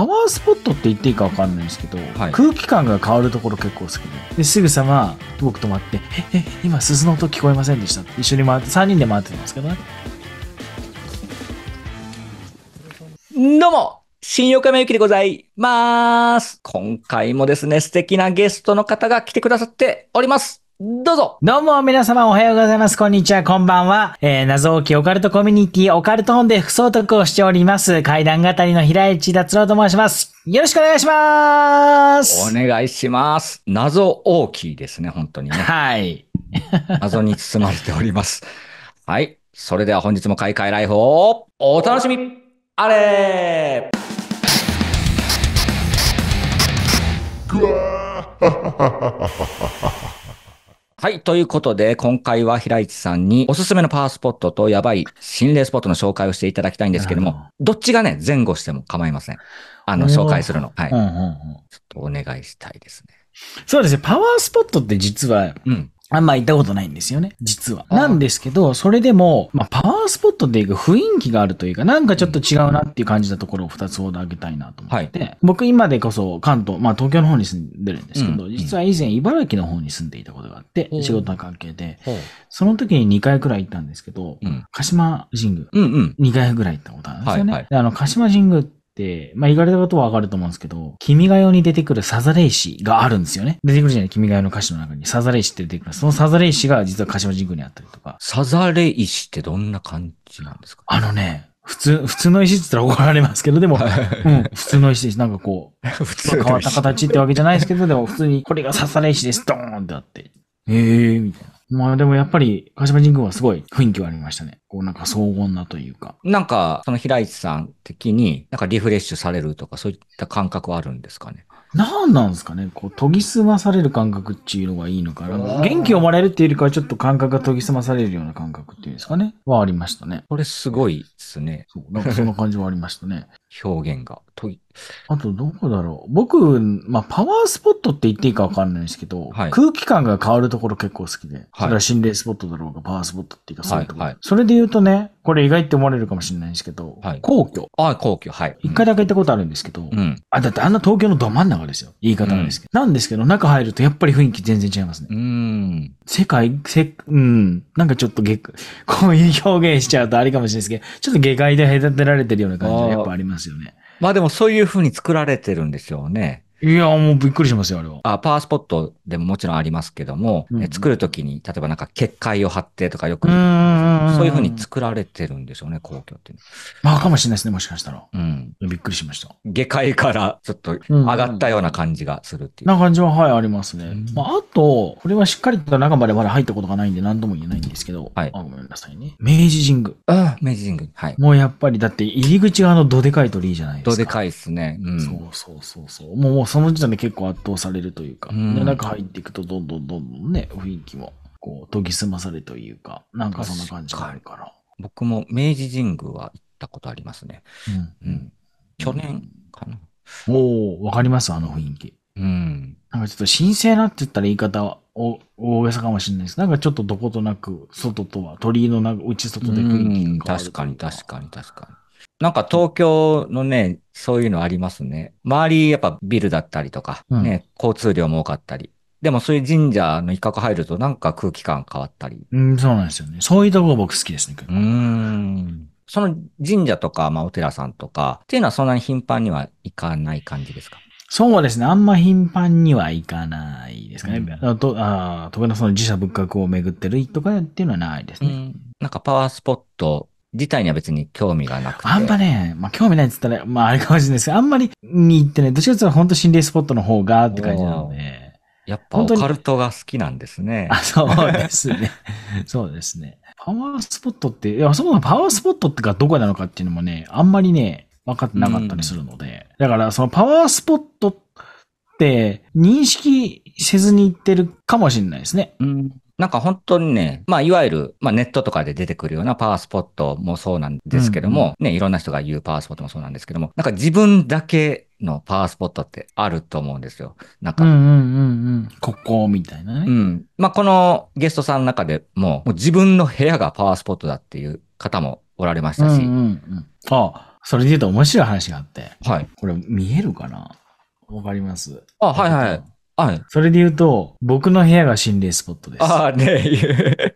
パワースポットって言っていいか分かんないんですけど、はい、空気感が変わるところ結構好き ですぐさま僕止まって「え今鈴の音聞こえませんでした」って一緒に回って3人で回ってたんですけどね。どうも新横山由紀でございまーす。今回もですね、素敵なゲストの方が来てくださっております。どうぞ。どうも皆様おはようございます。こんにちは、こんばんは。謎多きオカルトコミュニティ、オカルト本で副総督をしております。怪談語りの平市達郎と申します。よろしくお願いします。お願いします。謎多きですね、本当にね。はい。謎に包まれております。はい。それでは本日もカイカイライフをお楽しみあれーはい。ということで、今回は平市さんにおすすめのパワースポットとやばい心霊スポットの紹介をしていただきたいんですけども、どっちがね、前後しても構いません。紹介するの。はい。ちょっとお願いしたいですね。そうですね。パワースポットって実は、あんま行ったことないんですよね、実は。なんですけど、それでも、パワースポットで行く雰囲気があるというか、なんかちょっと違うなっていう感じたところを2つほど挙げたいなと思って、はい、僕今でこそ関東、東京の方に住んでるんですけど、実は以前茨城の方に住んでいたことがあって、仕事の関係で、その時に2回くらい行ったんですけど、鹿島神宮、2回くらい行ったことあるんですよね。はいはい、で鹿島神宮で、言われたことはわかると思うんですけど、君が代に出てくるサザレ石があるんですよね。出てくるじゃない、君が代の歌詞の中にサザレ石って出てくる。そのサザレ石が実は鹿島神宮にあったりとか。サザレ石ってどんな感じなんですか？普通の石って言ったら怒られますけど、でも、普通の石です。なんかこう、普通変わった形ってわけじゃないですけど、でも普通にこれがサザレ石です、ドーンってあって。みたいな。でもやっぱり、鹿島神宮はすごい雰囲気はありましたね。こうなんか荘厳なというか。なんか、その平市さん的に、なんかリフレッシュされるとか、そういった感覚はあるんですかね。何なんですかね。こう、研ぎ澄まされる感覚っていうのがいいのかな。元気をもらえるっていうよりかは、ちょっと感覚が研ぎ澄まされるような感覚っていうんですかね。はありましたね。これすごいですね。そう。なんかそんな感じはありましたね。表現が。あと、どこだろう。僕、パワースポットって言っていいかわかんないんですけど、空気感が変わるところ結構好きで、それは心霊スポットだろうが、パワースポットっていうか、そういうところ。それで言うとね、これ意外って思われるかもしれないんですけど、皇居。皇居、はい。一回だけ行ったことあるんですけど、だってあんな東京のど真ん中ですよ。言い方なんですけど。なんですけど、中入るとやっぱり雰囲気全然違いますね。なんかちょっとこういう表現しちゃうとあれかもしれないですけど、ちょっと下界で隔てられてるような感じがやっぱありますよね。でもそういう風に作られてるんですよね。いや、もうびっくりしますよ、あれは。パワースポットでももちろんありますけども、作るときに、例えばなんか結界を張ってとかよく、そういう風に作られてるんでしょうね、皇居っていうのは。かもしれないですね、もしかしたら。びっくりしました。下界からちょっと上がったような感じがするっていう。な感じは、ありますね。あと、これはしっかりと中までまだ入ったことがないんで何とも言えないんですけど、ごめんなさいね。明治神宮。明治神宮。もうやっぱり、だって入り口がどでかい鳥居じゃないですか。どでかいっすね。そう。もうその時点で結構圧倒されるというか、中入っていくとどんどんね、雰囲気もこう研ぎ澄まされというか、なんかそんな感じがあるから。僕も明治神宮は行ったことありますね。去年かな。わかります、あの雰囲気。なんかちょっと神聖なって言ったら言い方は大げさかもしれないです。なんかちょっとどことなく、外とは、鳥居の内外で雰囲気が変わる。確かに。なんか東京のね、そういうのありますね。周りやっぱビルだったりとか、ね、交通量も多かったり。でもそういう神社の一角入るとなんか空気感変わったり。そうなんですよね。そういうとこが僕好きですね。その神社とか、お寺さんとか、っていうのはそんなに頻繁には行かない感じですか？そうですね。あんま頻繁には行かないですかね。特にその寺社仏閣を巡ってるとかっていうのはないですね。なんかパワースポット、自体には別に興味がなくて。あんまね、興味ないって言ったら、あれかもしれないですけど、あんまりに行ってね、どっちかというと本当心霊スポットの方がって感じなので。やっぱオカルトが好きなんですね。そうですね。そうですね。パワースポットって、そもそもパワースポットってかどこなのかっていうのもね、あんまりね、分かってなかったりするので。だから、そのパワースポットって認識せずに行ってるかもしれないですね。なんか本当にね、いわゆる、ネットとかで出てくるようなパワースポットもそうなんですけども、ね、いろんな人が言うパワースポットもそうなんですけども、なんか自分だけのパワースポットってあると思うんですよ。なんか。ここみたいなね。このゲストさんの中でも、自分の部屋がパワースポットだっていう方もおられましたし。それで言うと面白い話があって、はい、これ見えるかな、わかります？あ、はいはい。はい、それで言うと、僕の部屋が心霊スポットです。ああね、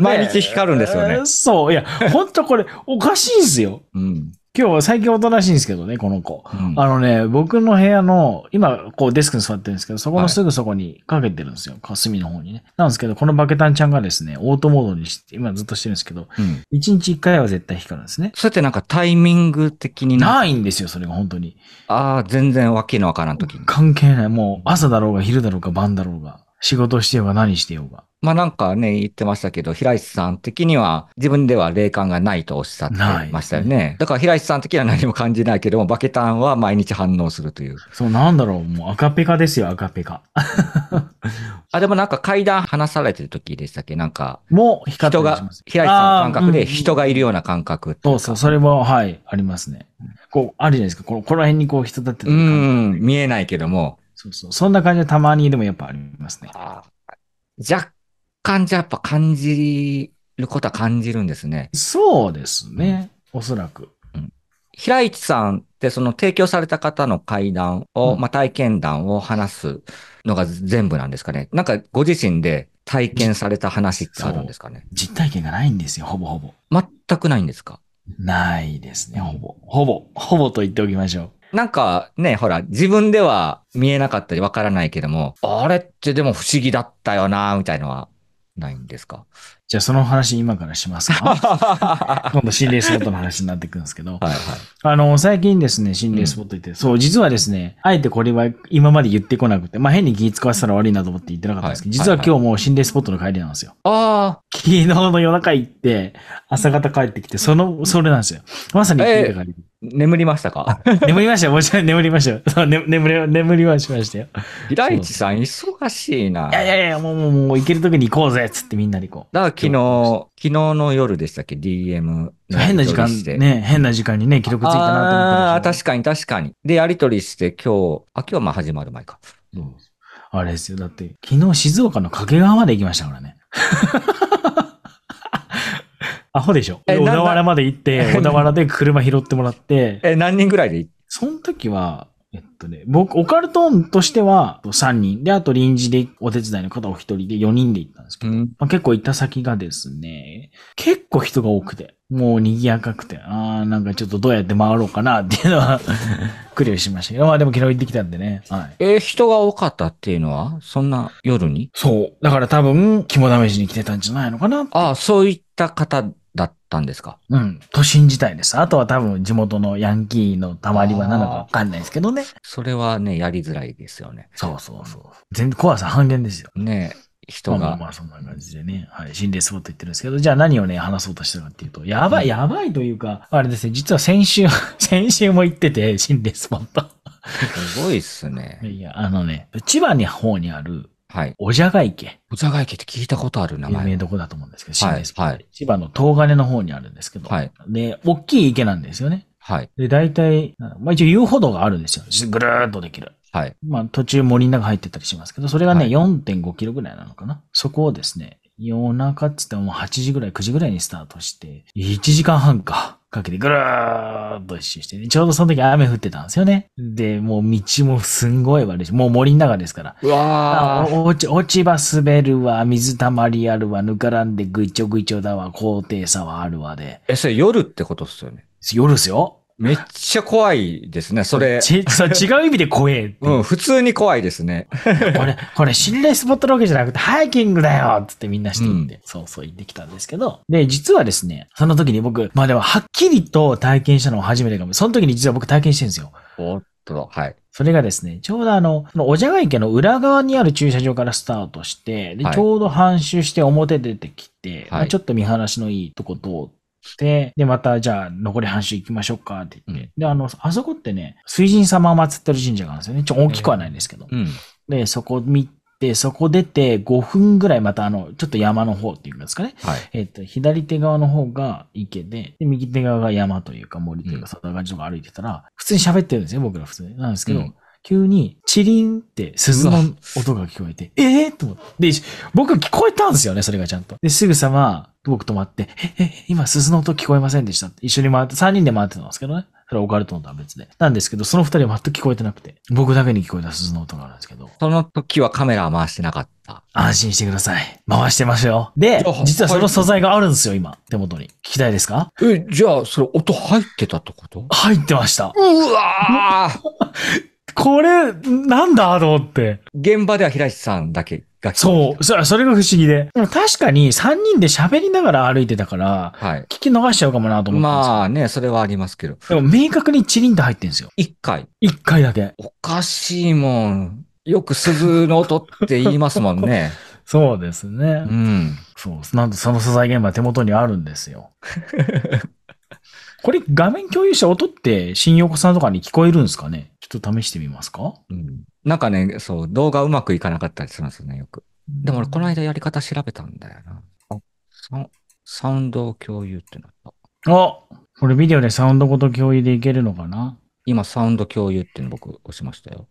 毎日光るんですよね。そう、いや、ほんとこれおかしいんすよ。うん、今日は最近おとなしいんですけどね、この子。うん、あのね、僕の部屋の、今、こうデスクに座ってるんですけど、そこのすぐそこにかけてるんですよ。はい、隅の方にね。なんですけど、このバケタンちゃんがですね、オートモードにして、今ずっとしてるんですけど、うん、1日1回は絶対光るんですね。そうやってなんかタイミング的にないんですよ、それが本当に。ああ、全然わけのわからん時に。関係ない。もう朝だろうが昼だろうが晩だろうが、仕事してようが何してようが。まあなんかね、言ってましたけど、平石さん的には自分では霊感がないとおっしゃってましたよね。だから平石さん的には何も感じないけども、バケタンは毎日反応するという。そう、なんだろう、もう赤ペカですよ、赤ペカ。あ、でもなんか階段離されてる時でしたっけ、なんか。もう光ってます。人が、平石さんの感覚で人がいるような感覚。そうそう、それも、はい、ありますね。こう、あるじゃないですか、この辺にこう人立ってる。うん、見えないけども。そうそう、そんな感じはたまにでもやっぱありますね。あ、若干。じゃやっぱ感じることは感じるんですね。そうですね。うん、おそらく。うん、平市さんってその提供された方の会談を、うん、まあ体験談を話すのが全部なんですかね。なんかご自身で体験された話ってあるんですかね。実体験がないんですよ、ほぼほぼ。全くないんですか？ないですね、ほぼ。ほぼと言っておきましょう。なんかね、ほら、自分では見えなかったりわからないけども、あれってでも不思議だったよな、みたいなのは。ないんですか？じゃあその話今からしますか？今度心霊スポットの話になってくるんですけど。はいはい、最近ですね、心霊スポット行って、うん、そう、実はですね、あえてこれは今まで言ってこなくて、まあ変に気使わせたら悪いなと思って言ってなかったんですけど、はい、実は今日もう心霊スポットの帰りなんですよ。ああ。昨日の夜中行って、朝方帰ってきて、それなんですよ。まさに行ってた帰り。眠りましたか？眠りましたよ。もちろん眠りましたよ。眠りはしましたよ。平市さん、忙しいな。いやいやいや、もう行けるときに行こうぜっつってみんなで行こう。だから昨日の夜でしたっけ？ DM。変な時間ね、変な時間にね、記録ついたなと思った。ああ、確かに確かに。で、やりとりして今日まあ始まる前か。うん、あれですよ。だって、昨日静岡の掛川まで行きましたからね。アホでしょ。小田原まで行って、小田原で車拾ってもらって。何人ぐらいで行って？その時は、僕、オカルトンとしては3人。で、あと臨時でお手伝いの方お一人で4人で行ったんですけど、うん、まあ結構行った先がですね、結構人が多くて、もう賑やかくて、なんかちょっとどうやって回ろうかなっていうのは苦慮しましたけど、まあでも昨日行ってきたんでね。はい、人が多かったっていうのは、そんな夜に？そう。だから多分、肝試しに来てたんじゃないのかな。ああ、そういった方だったんですか？うん。都心自体です。あとは多分地元のヤンキーのたまり場なのかわかんないですけどね。それはね、やりづらいですよね。そうそうそう。全然怖さ半減ですよ。ねえ。人が。まあそんな感じでね。はい。心霊スポット言ってるんですけど、じゃあ何をね、話そうとしてるかっていうと、やばいというか、あれですね、実は先週も行ってて、心霊スポット。すごいっすね。いや、千葉の方にある、はい。おじゃが池。おじゃが池って聞いたことある名前。有名どこだと思うんですけど、はい、はい。千葉の東金の方にあるんですけど、はい。で、大きい池なんですよね。はい。で、大体、まあ一応遊歩道があるんですよ。ぐるーっとできる。はい。まあ途中森の中入ってたりしますけど、それがね、はい、4.5 キロぐらいなのかな。そこをですね、夜中っつっても8時ぐらい、9時ぐらいにスタートして、1時間半かけてぐるーっと一周して、ね、ちょうどその時雨降ってたんですよね。で、もう道もすんごい悪いし、もう森の中ですから。うわー。落ち葉滑るわ、水たまりあるわ、ぬからんでぐいちょぐいちょだわ、高低差はあるわで。それ夜ってことっすよね。夜っすよ。めっちゃ怖いですね、それ。違う意味で怖え。うん、普通に怖いですね。これ、心霊スポットロケじゃなくて、ハイキングだよつってみんなして行って、うん、そう行ってきたんですけど。で、実はですね、その時に僕、まあでも、はっきりと体験したのは初めてかも。その時に実は僕体験してるんですよ。おっと、はい。それがですね、ちょうどおじゃが池の裏側にある駐車場からスタートして、で、はい、ちょうど半周して表出てきて、はい、ちょっと見晴らしのいいとこ通って、で、また、じゃあ、残り半周行きましょうか、って言って。うん、で、あそこってね、水神様を祀ってる神社があるんですよね。大きくはないんですけど。うん、で、そこ見て、そこ出て、5分ぐらい、また、ちょっと山の方っていうんですかね。はい、左手側の方が池で、右手側が山というか森というか、そんな感じのが歩いてたら、普通に喋ってるんですよ、僕ら普通に。なんですけど、うん、急にチリンって鈴の音が聞こえて、ええー、と思って。で、僕聞こえたんですよね、それがちゃんと。で、すぐさま僕止まって、今鈴の音聞こえませんでしたって。一緒に回って、3人で回ってたんですけどね。それはオカルトのとは別で。なんですけど、その2人は全く聞こえてなくて、僕だけに聞こえた鈴の音があるんですけど。その時はカメラは回してなかった。安心してください。回してますよ。で、実はその素材があるんですよ、今。手元に。聞きたいですか？え、じゃあ、それ音入ってたってこと？入ってました。うわーこれ、なんだと思って。現場では平石さんだけが聞こえてた。そう、それが不思議で。でも確かに3人で喋りながら歩いてたから、はい、聞き逃しちゃうかもなと思って。まあね、それはありますけど。でも明確にチリンと入ってんですよ。1回。1回だけ。おかしいもん。よく鈴の音って言いますもんね。そうですね。うん。そう。なんとその素材現場手元にあるんですよ。これ画面共有した音って新横さんとかに聞こえるんですかね？ちょっと試してみますか？うん。なんかね、そう、動画うまくいかなかったりするんですよね、よく。でも俺この間やり方調べたんだよな。あ、サウンド共有ってなった。あ、これビデオでサウンドごと共有でいけるのかな？今サウンド共有っていうの僕押しましたよ。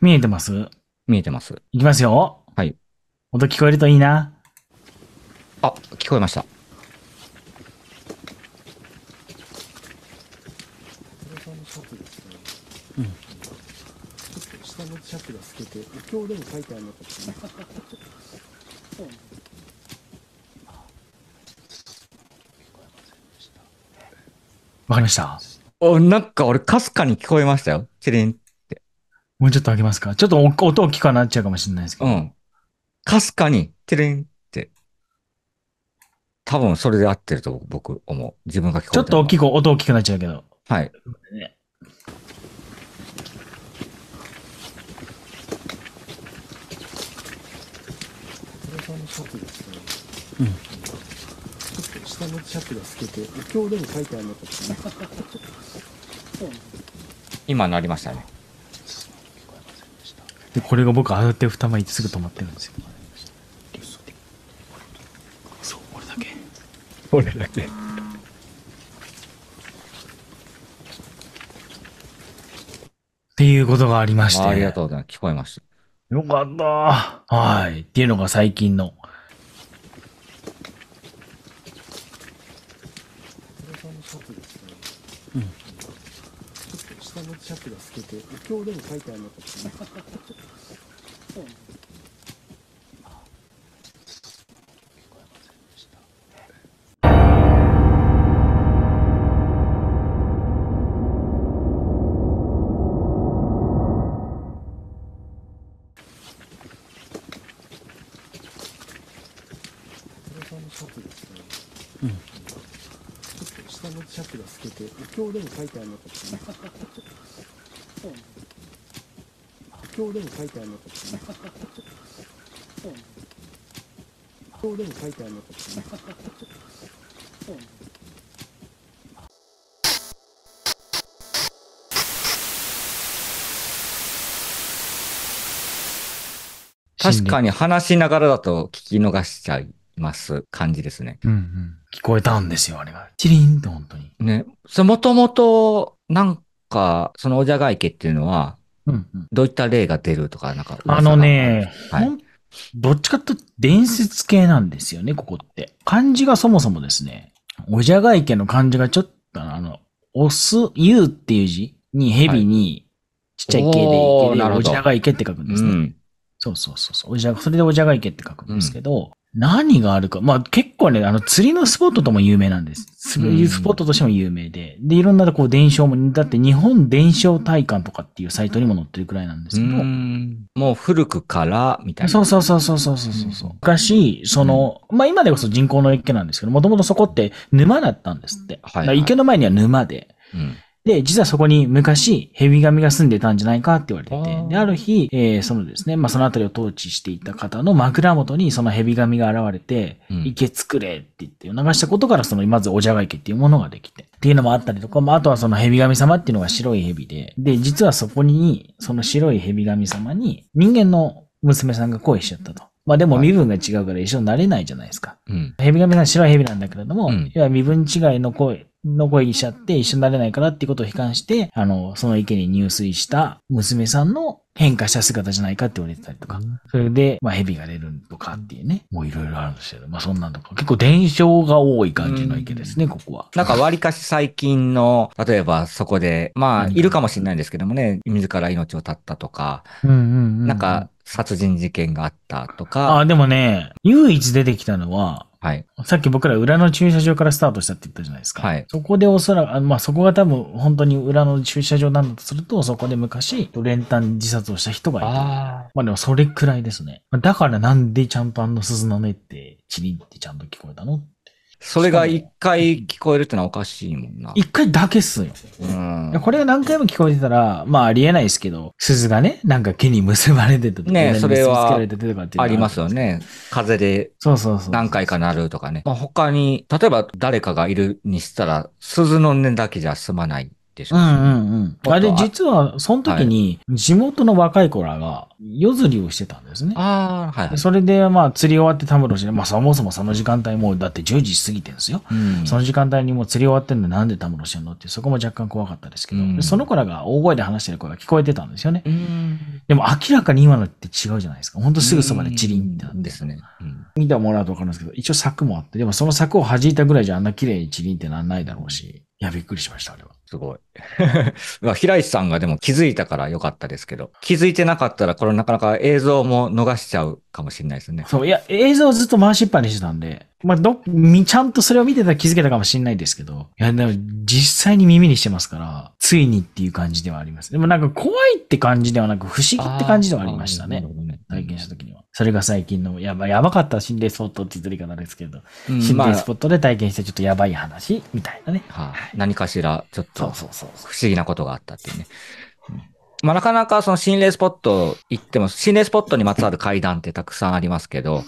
見えてます？見えてます。いきますよ。はい。音聞こえるといいな。あ、聞こえました。うん、下のシャツが透けて、お経でも書いてあるのかもしれない。わかりました。お、なんか俺かすかに聞こえましたよ。チリンって。もうちょっと開けますか。ちょっと音大きくなっちゃうかもしれないですけど。うん。かすかにチリン。多分それで合ってると僕思う。自分が聞こえてる。ちょっと音大きくなっちゃうけど。はい。うん。下のシャツが透けて、お経でも書いてあるのかもしれない。今なりましたね。で、これが僕慌てて二枚ってすぐ止まってるんですよ。俺だけ。っていうことがありまして。ありがとうございます。聞こえました。よかった。はい。っていうのが最近の。うん。下のシャツが透けて、お経でも書いてあるのかもしれない。今日でも書いてあるのかもしれない。今日でも書いてあるのかもしれない。今日でも書いてあるのかもしれない。確かに話しながらだと聞き逃しちゃいます感じですね。うんうん。聞こえたんですよ、あれが。チリーンって本当に。ね。もともと、なんか、そのおじゃが池っていうのは、うんうん、どういった例が出るとか、なんか。あのね、はい、どっちかって伝説系なんですよね、ここって。漢字がそもそもですね、おじゃが池の漢字がちょっと、オス、ユーっていう字に蛇に、ちっちゃい池で池で、はい、おじゃが池って書くんですね。うん、そうそうそう。それでおじゃが池って書くんですけど、うん、何があるか。まあ、結構ね、釣りのスポットとも有名なんです。そういうスポットとしても有名で。で、いろんなこう伝承も、だって日本伝承大観とかっていうサイトにも載ってるくらいなんですけど。もう古くから、みたいな。そうそうそうそうそうそう。昔、まあ今でこそ人工の池なんですけど、もともとそこって沼だったんですって。はいはい、池の前には沼で。うん、で、実はそこに昔、蛇神が住んでたんじゃないかって言われてて、で、ある日、ですね、まあ、そのあたりを統治していた方の枕元にその蛇神が現れて、うん、池作れって言って流したことから、まずおじゃが池っていうものができて、っていうのもあったりとか、まあ、あとはその蛇神様っていうのが白い蛇で、で、実はそこに、その白い蛇神様に人間の娘さんが恋しちゃったと。まあでも身分が違うから一緒になれないじゃないですか。はい、うん、蛇神さん白い蛇なんだけれども、うん、要は身分違いの恋、の声にしちゃって一緒になれないからっていうことを悲観して、その池に入水した娘さんの変化した姿じゃないかって言われてたりとか、それで、蛇が出るとかっていうね、もういろいろあるんですけど、そんなんとか、結構伝承が多い感じの池ですね、ここは。なんか割かし最近の、例えばそこで、いるかもしれないんですけどもね、自ら命を絶ったとか、なんか殺人事件があったとか。あ、でもね、唯一出てきたのは、はい。さっき僕ら裏の駐車場からスタートしたって言ったじゃないですか。はい。そこでおそらく、そこが多分本当に裏の駐車場なんだとすると、そこで昔、練炭自殺をした人がいて。でもそれくらいですね。だからなんでちゃんと鈴の音って、チリンってちゃんと聞こえたの？それが一回聞こえるってのはおかしいもんな。一回だけっすよ。これが何回も聞こえてたら、ありえないですけど、鈴がね、なんか木に結ばれてたとかね、それはありますよね。風で何回か鳴るとかね。他に、例えば誰かがいるにしたら、鈴の音だけじゃ済まない。あれ、実は、その時に、地元の若い子らが、夜釣りをしてたんですね。それで、釣り終わってたむろして、そもそもその時間帯も、だって10時過ぎてんですよ。その時間帯にもう釣り終わってんのなんでたむろしてんのって、そこも若干怖かったですけど、その子らが大声で話してる声が聞こえてたんですよね。でも、明らかに今のって違うじゃないですか。ほんとすぐそばでチリンってなって。ですね。見てもらうと分かるんですけど、一応柵もあって、でもその柵を弾いたぐらいじゃあんな綺麗にチリンってなんないだろうし、いや、びっくりしました、あれは。すごい。平石さんがでも気づいたから良かったですけど、気づいてなかったらこれなかなか映像も逃しちゃうかもしれないですね。そう、いや、映像をずっと回しっぱにしてたんで、ちゃんとそれを見てたら気づけたかもしれないですけど、いや、でも実際に耳にしてますから、ついにっていう感じではあります。でもなんか怖いって感じではなく、不思議って感じではありましたね。体験した時には。それが最近の、やばかった心霊スポットって言い方ですけど、心霊スポットで体験してちょっとやばい話みたいなね。何かしら、ちょっと不思議なことがあったっていうね。なかなかその心霊スポット行っても、心霊スポットにまつわる怪談ってたくさんありますけど、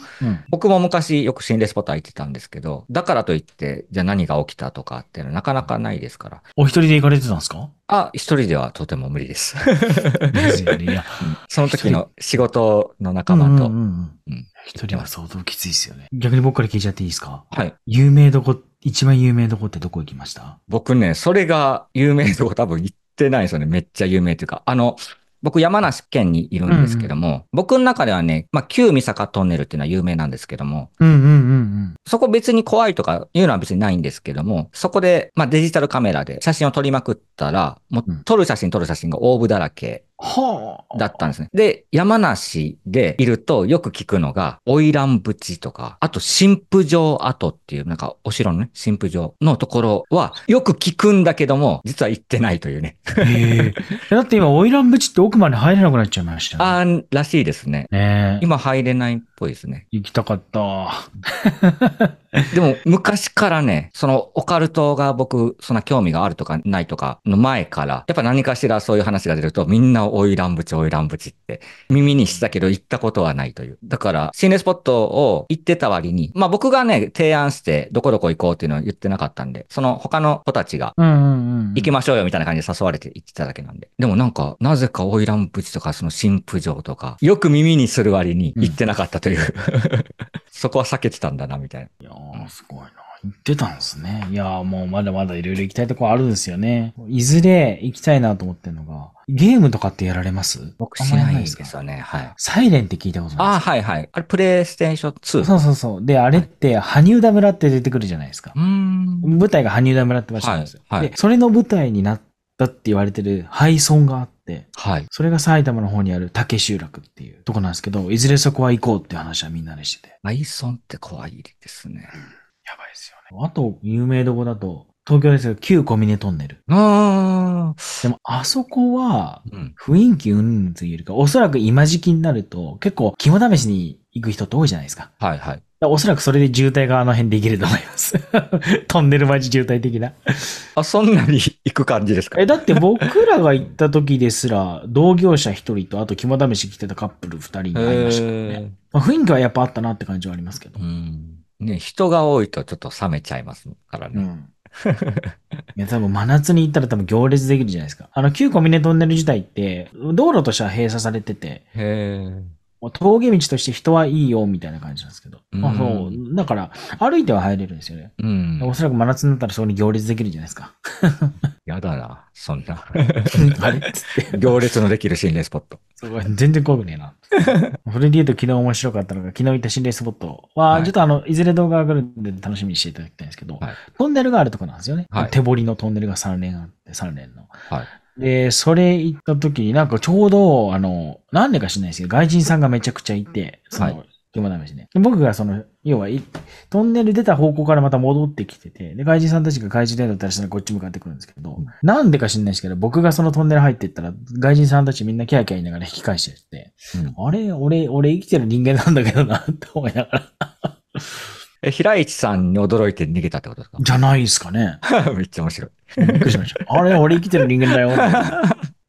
僕も昔よく心霊スポットは行ってたんですけど、だからといって、じゃあ何が起きたとかっていうのはなかなかないですから。お一人で行かれてたんですか？一人ではとても無理です。その時の仕事の仲間と。一人は相当きついですよね。逆に僕から聞いちゃっていいですか？はい。一番有名どこってどこ行きました？僕ね、それが有名どこ多分行ってないですよね。めっちゃ有名というか、僕山梨県にいるんですけども、僕の中ではね、旧三坂トンネルっていうのは有名なんですけども、そこ別に怖いとかいうのは別にないんですけども、そこで、デジタルカメラで写真を撮りまくったら、もう撮る写真がオーブだらけ。だったんですね。で、山梨でいるとよく聞くのが、花魁淵とか、あと神父城跡っていう、なんかお城のね、神父城のところは、よく聞くんだけども、実は行ってないというね。だって今、花魁淵って奥まで入れなくなっちゃいましたね。らしいですね。今入れないっぽいですね。行きたかった。でも、昔からね、そのオカルトが僕、そんな興味があるとかないとかの前から、やっぱ何かしらそういう話が出ると、みんな花魁淵って耳にしたけど行ったことはないという。だから、心霊スポットを行ってた割に、僕がね、提案してどこどこ行こうっていうのは言ってなかったんで、その他の子たちが、行きましょうよみたいな感じで誘われて行ってただけなんで。でもなんか、なぜか花魁淵とかその神父城とか、よく耳にする割に行ってなかったという、そこは避けてたんだなみたいな。すごいな。行ってたんですね。いやー、もうまだまだいろいろ行きたいとこあるんですよね。いずれ行きたいなと思ってるのが、ゲームとかってやられます？僕しないんですよね。はい。サイレンって聞いたことないですか？あれ、プレイステーション2。そう。で、あれって、羽生田村って出てくるじゃないですか。舞台が羽生田村って場所なんですよ。で、それの舞台になったって言われてる廃村があって、それが埼玉の方にある竹集落っていうとこなんですけど、いずれそこは行こうって話はみんなでしてて。廃村って怖いですね。やばいですよね。あと、有名どこだと、東京ですよ、旧小峰トンネル。でも、あそこは、雰囲気うんぬんというよりか、おそらく今時期になると、結構肝試しに行く人って多いじゃないですか。おそらくそれで渋滞があの辺できると思います。トンネル待ち渋滞的な。そんなに行く感じですか？だって僕らが行った時ですら、同業者一人と、あと肝試し来てたカップル二人に会いましたね。雰囲気はやっぱあったなって感じはありますけど。ね、人が多いとちょっと冷めちゃいますからね。いや、多分真夏に行ったら多分行列できるじゃないですか。旧小峰トンネル自体って、道路としては閉鎖されてて、峠道として人はいいよみたいな感じなんですけど、うん、あ、そうだから歩いては入れるんですよね、うん、おそらく真夏になったらそこに行列できるじゃないですかやだなそんなあれっつって行列のできる心霊スポット全然怖くねえなそれで言うと昨日面白かったのが、昨日行った心霊スポットは、はい、ちょっといずれ動画上がるんで楽しみにしていただきたいんですけど、はい、トンネルがあるとこなんですよね、はい、手掘りのトンネルが3連あって3連の、はい、で、それ行った時になんかちょうど、何年か知らないですけど、外人さんがめちゃくちゃいて、はい。今ダメですね。僕が要は、トンネル出た方向からまた戻ってきてて、で、外人さんたちが外人伝道だったらこっち向かってくるんですけど、うん、なんでか知らないですけど、僕がそのトンネル入っていったら、外人さんたちみんなキャーキャー言いながら引き返してって、うん、あれ、俺生きてる人間なんだけどな、って思いながら平市さんに驚いて逃げたってことですか？じゃないですかね。めっちゃ面白い。びっくりしました。あれ、俺生きてる人間だよ。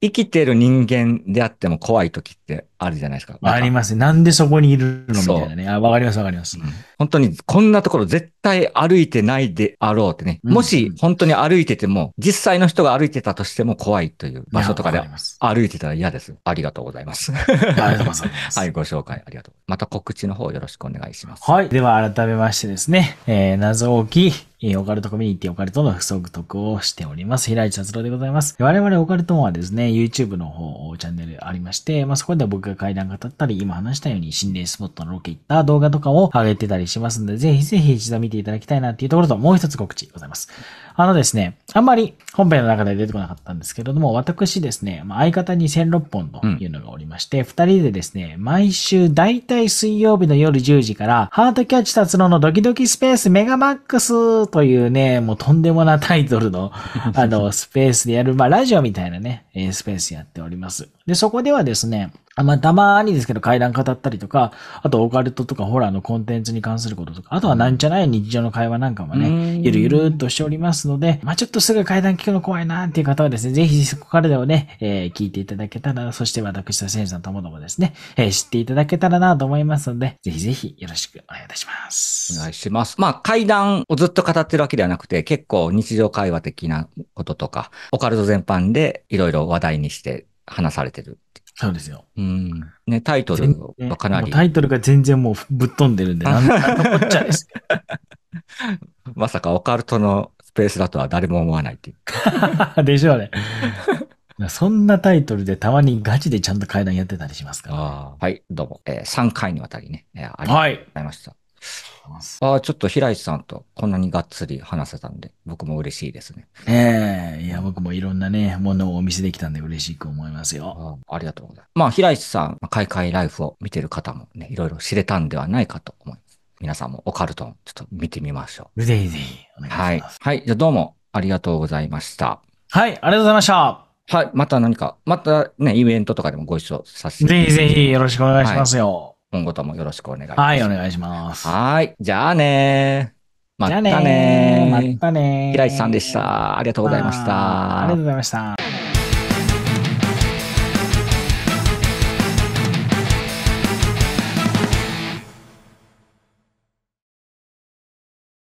生きてる人間であっても怖い時ってあるじゃないですか。ありますね。なんでそこにいるのみたいなね。あ、わかりますわかります、うん。本当にこんなところ絶対歩いてないであろうってね。うん、もし本当に歩いてても、実際の人が歩いてたとしても怖いという場所とかで歩いてたら嫌です。ありがとうございます。ありがとうございます。はい、ご紹介ありがとう。また告知の方よろしくお願いします。はい。では改めましてですね、謎多きオカルトコミュニティオカルトの不足特をしております。平市達郎でございます。我々オカルトはですね、YouTube の方、チャンネルありまして、まあ、そこで僕が怪談語ったり、今話したように心霊スポットのロケ行った動画とかを上げてたりしますので、ぜひぜひ一度見ていただきたいなっていうところと、もう一つ告知ございます。ですね、あんまり本編の中で出てこなかったんですけれども、私ですね、まあ、相方に16本というのがおりまして、二人でですね、毎週だいたい水曜日の夜10時から、ハートキャッチ達郎のドキドキスペースメガマックスというね、もうとんでもなタイトルのスペースでやる、まあラジオみたいなね、スペースやっております。で、そこではですね、まあ、たまーにですけど、怪談語ったりとか、あと、オカルトとかホラーのコンテンツに関することとか、あとはなんじゃない日常の会話なんかもね、ゆるゆるっとしておりますので、まあ、ちょっとすぐ怪談聞くの怖いなーっていう方はですね、ぜひそこからでもね、聞いていただけたら、そして私とセンさんともどもですね、知っていただけたらなと思いますので、ぜひぜひよろしくお願いいたします。お願いします。まあ、怪談をずっと語ってるわけではなくて、結構日常会話的なこととか、オカルト全般でいろいろ話題にして話されてる。そうですよ。うん。ね、タイトルがかなり。タイトルが全然もうぶっ飛んでるんで、なんとこっちゃです。まさかオカルトのスペースだとは誰も思わないっていう。でしょうね。そんなタイトルでたまにガチでちゃんと怪談やってたりしますから、ね。はい、どうも。3回にわたりね、ありがとうございました。はい、ああ、ちょっと平市さんとこんなにがっつり話せたんで、僕も嬉しいですね。いや、僕もいろんなね、ものをお見せできたんで嬉しく思いますよ。ありがとうございます。まあ、平市さん、開会ライフを見てる方もね、いろいろ知れたんではないかと思います。皆さんもオカルトン、ちょっと見てみましょう。ぜひぜひ、お願いします。はい。はい、じゃあどうもありがとうございました。はい、ありがとうございました。はい、また何か、またね、イベントとかでもご一緒させていただいて。ぜひぜひ、よろしくお願いしますよ。はい、今後ともよろしくお願いします。はい、お願いします。はい。じゃあね。またね。またね。平市さんでした。ありがとうございました。ありがとうございました。